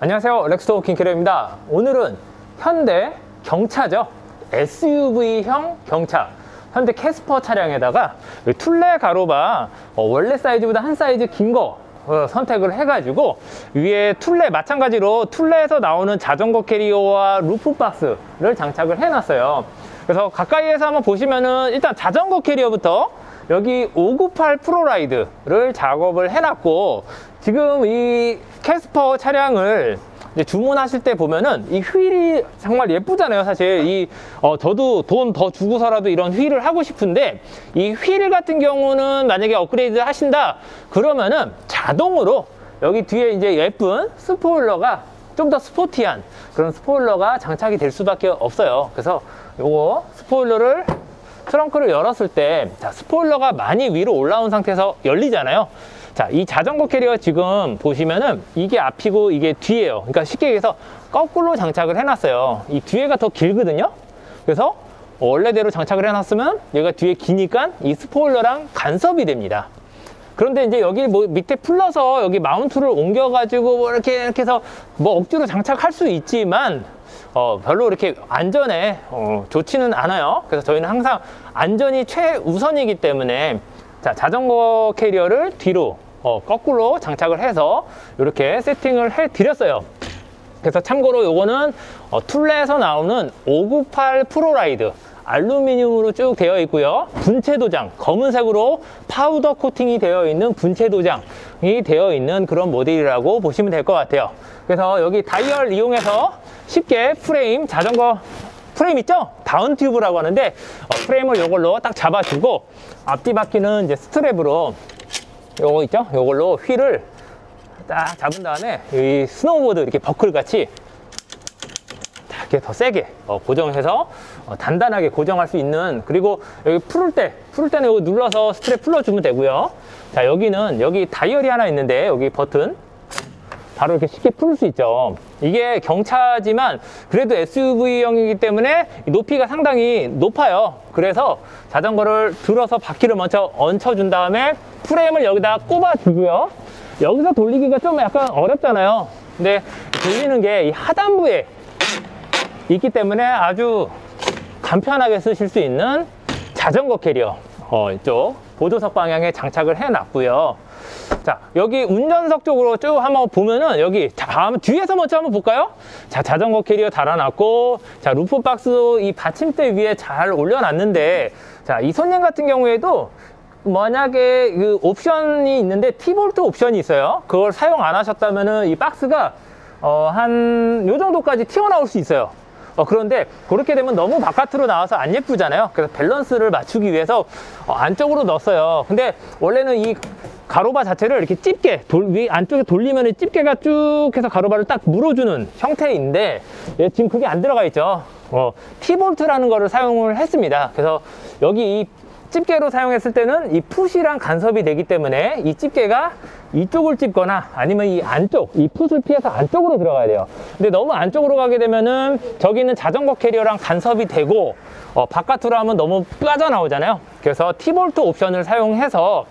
안녕하세요, 렉스토어 김캐리어입니다. 오늘은 현대 경차죠, SUV형 경차, 현대 캐스퍼 차량에다가 툴레 가로바 원래 사이즈보다 한 사이즈 긴 거 선택을 해가지고 위에 툴레, 마찬가지로 툴레에서 나오는 자전거 캐리어와 루프박스를 장착을 해놨어요. 그래서 가까이에서 한번 보시면은 일단 자전거 캐리어부터 여기 598 프로라이드를 작업을 해놨고, 지금 이 캐스퍼 차량을 이제 주문하실 때 보면은 이 휠이 정말 예쁘잖아요. 사실 이 저도 돈 더 주고서라도 이런 휠을 하고 싶은데, 이 휠 같은 경우는 만약에 업그레이드 하신다 그러면은 자동으로 여기 뒤에 이제 예쁜 스포일러가, 좀 더 스포티한 그런 스포일러가 장착이 될 수밖에 없어요. 그래서 요거 스포일러를, 트렁크를 열었을 때, 자, 스포일러가 많이 위로 올라온 상태에서 열리잖아요. 자, 이 자전거 캐리어 지금 보시면은 이게 앞이고 이게 뒤예요. 그러니까 쉽게 얘기해서 거꾸로 장착을 해놨어요. 이 뒤에가 더 길거든요. 그래서 원래대로 장착을 해놨으면 얘가 뒤에 기니까 이 스포일러랑 간섭이 됩니다. 그런데 이제 여기 뭐 밑에 풀러서 여기 마운트를 옮겨가지고 뭐 이렇게 해서 뭐 억지로 장착할 수 있지만 별로 이렇게 안전에 좋지는 않아요. 그래서 저희는 항상 안전이 최우선이기 때문에, 자, 자전거 캐리어를 뒤로 거꾸로 장착을 해서 이렇게 세팅을 해 드렸어요. 그래서 참고로 요거는 툴레에서 나오는 598 프로라이드 알루미늄으로 쭉 되어 있고요, 분체 도장, 검은색으로 파우더 코팅이 되어 있는 분체 도장이 되어 있는 그런 모델이라고 보시면 될 것 같아요. 그래서 여기 다이얼 이용해서 쉽게 프레임, 자전거 프레임 있죠? 다운 튜브라고 하는데, 프레임을 이걸로 딱 잡아주고, 앞뒤 바퀴는 이제 스트랩으로 요거 있죠? 요걸로 휠을 딱 잡은 다음에 이 스노우보드 이렇게 버클 같이 이렇게 더 세게 고정해서 단단하게 고정할 수 있는, 그리고 여기 풀 때는 이거 눌러서 스트랩 풀어주면 되고요. 자, 여기는 여기 다이얼이 하나 있는데 여기 버튼 바로 이렇게 쉽게 풀 수 있죠. 이게 경차지만 그래도 SUV형이기 때문에 높이가 상당히 높아요. 그래서 자전거를 들어서 바퀴를 먼저 얹혀준 다음에 프레임을 여기다 꼽아주고요. 여기서 돌리기가 좀 약간 어렵잖아요. 근데 돌리는 게 이 하단부에 있기 때문에 아주 간편하게 쓰실 수 있는 자전거 캐리어, 이쪽 보조석 방향에 장착을 해놨고요. 자, 여기 운전석 쪽으로 쭉 한번 보면은 여기, 자, 뒤에서 먼저 한번 볼까요? 자, 자전거 캐리어 달아놨고, 자, 루프박스 이 받침대 위에 잘 올려놨는데, 자, 이 손님 같은 경우에도 만약에 그 옵션이 있는데 T볼트 옵션이 있어요. 그걸 사용 안 하셨다면은 이 박스가 한 요 정도까지 튀어나올 수 있어요. 그런데 그렇게 되면 너무 바깥으로 나와서 안 예쁘잖아요. 그래서 밸런스를 맞추기 위해서 안쪽으로 넣었어요. 근데 원래는 이 가로바 자체를 이렇게 찝게 위 안쪽에 돌리면 찝게가 쭉 해서 가로바를 딱 물어주는 형태인데, 예, 지금 그게 안 들어가 있죠. T볼트라는 거를 사용을 했습니다. 그래서 여기 이 집게로 사용했을 때는 이 풋이랑 간섭이 되기 때문에 이 집게가 이쪽을 찝거나 아니면 이 안쪽, 이 풋을 피해서 안쪽으로 들어가야 돼요. 근데 너무 안쪽으로 가게 되면은 저기는 자전거 캐리어랑 간섭이 되고, 바깥으로 하면 너무 빠져나오잖아요. 그래서 T볼트 옵션을 사용해서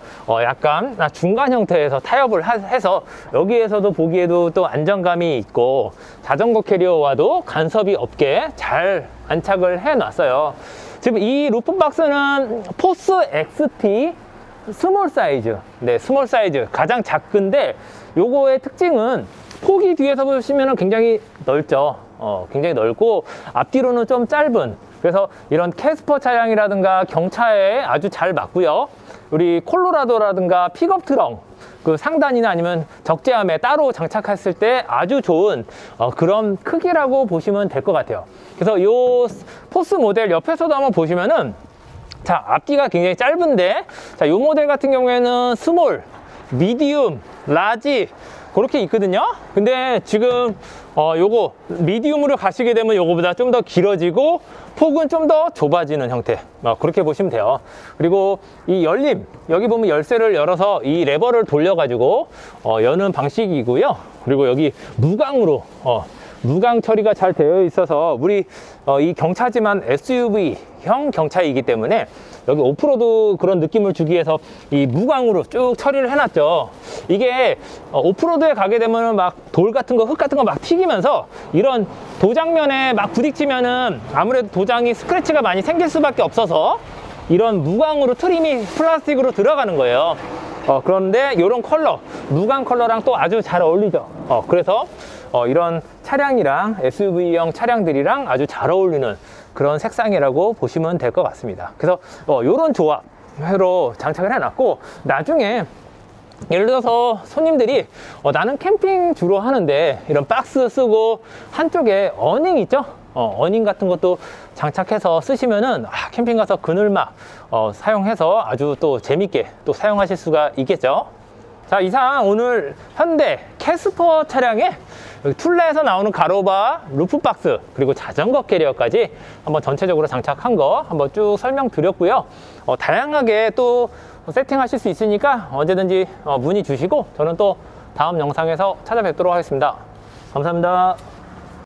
약간 중간 형태에서 타협을 해서 여기에서도 보기에도 또 안정감이 있고 자전거 캐리어와도 간섭이 없게 잘 안착을 해놨어요. 지금 이 루프박스는 포스 XT 스몰 사이즈, 네, 스몰 사이즈 가장 작은데, 요거의 특징은 폭이 뒤에서 보시면 굉장히 넓죠. 굉장히 넓고 앞뒤로는 좀 짧은, 그래서 이런 캐스퍼 차량이라든가 경차에 아주 잘 맞고요. 우리 콜로라도라든가 픽업 트렁 그 상단이나 아니면 적재함에 따로 장착했을 때 아주 좋은 그런 크기라고 보시면 될 것 같아요. 그래서 요 포스 모델 옆에서도 한번 보시면은, 자, 앞뒤가 굉장히 짧은데, 자, 요 모델 같은 경우에는 스몰, 미디움, 라지 그렇게 있거든요. 근데 지금 요거 미디움으로 가시게 되면 요거보다 좀 더 길어지고 폭은 좀 더 좁아지는 형태, 그렇게 보시면 돼요. 그리고 이 열림, 여기 보면 열쇠를 열어서 이 레버를 돌려 가지고 여는 방식이고요. 그리고 여기 무광으로 무광 처리가 잘 되어 있어서 우리 이 경차지만 SUV형 경차이기 때문에 여기 오프로드 그런 느낌을 주기 위해서 이 무광으로 쭉 처리를 해놨죠. 이게 오프로드에 가게 되면 막 돌 같은 거, 흙 같은 거 막 튀기면서 이런 도장면에 막 부딪히면은 아무래도 도장이 스크래치가 많이 생길 수밖에 없어서 이런 무광으로 트림이 플라스틱으로 들어가는 거예요. 그런데 이런 컬러, 무광 컬러랑 또 아주 잘 어울리죠. 그래서 이런 차량이랑 SUV형 차량들이랑 아주 잘 어울리는 그런 색상이라고 보시면 될 것 같습니다. 그래서 이런 조합으로 장착을 해놨고, 나중에 예를 들어서 손님들이 나는 캠핑 주로 하는데 이런 박스 쓰고 한쪽에 어닝 있죠? 어닝 같은 것도 장착해서 쓰시면은 캠핑 가서 그늘막 사용해서 아주 또 재밌게 또 사용하실 수가 있겠죠. 자, 이상 오늘 현대 캐스퍼 차량에 툴레에서 나오는 가로바, 루프박스, 그리고 자전거 캐리어까지 한번 전체적으로 장착한 거 한번 쭉 설명드렸고요. 다양하게 또 세팅하실 수 있으니까 언제든지 문의 주시고 저는 또 다음 영상에서 찾아뵙도록 하겠습니다. 감사합니다.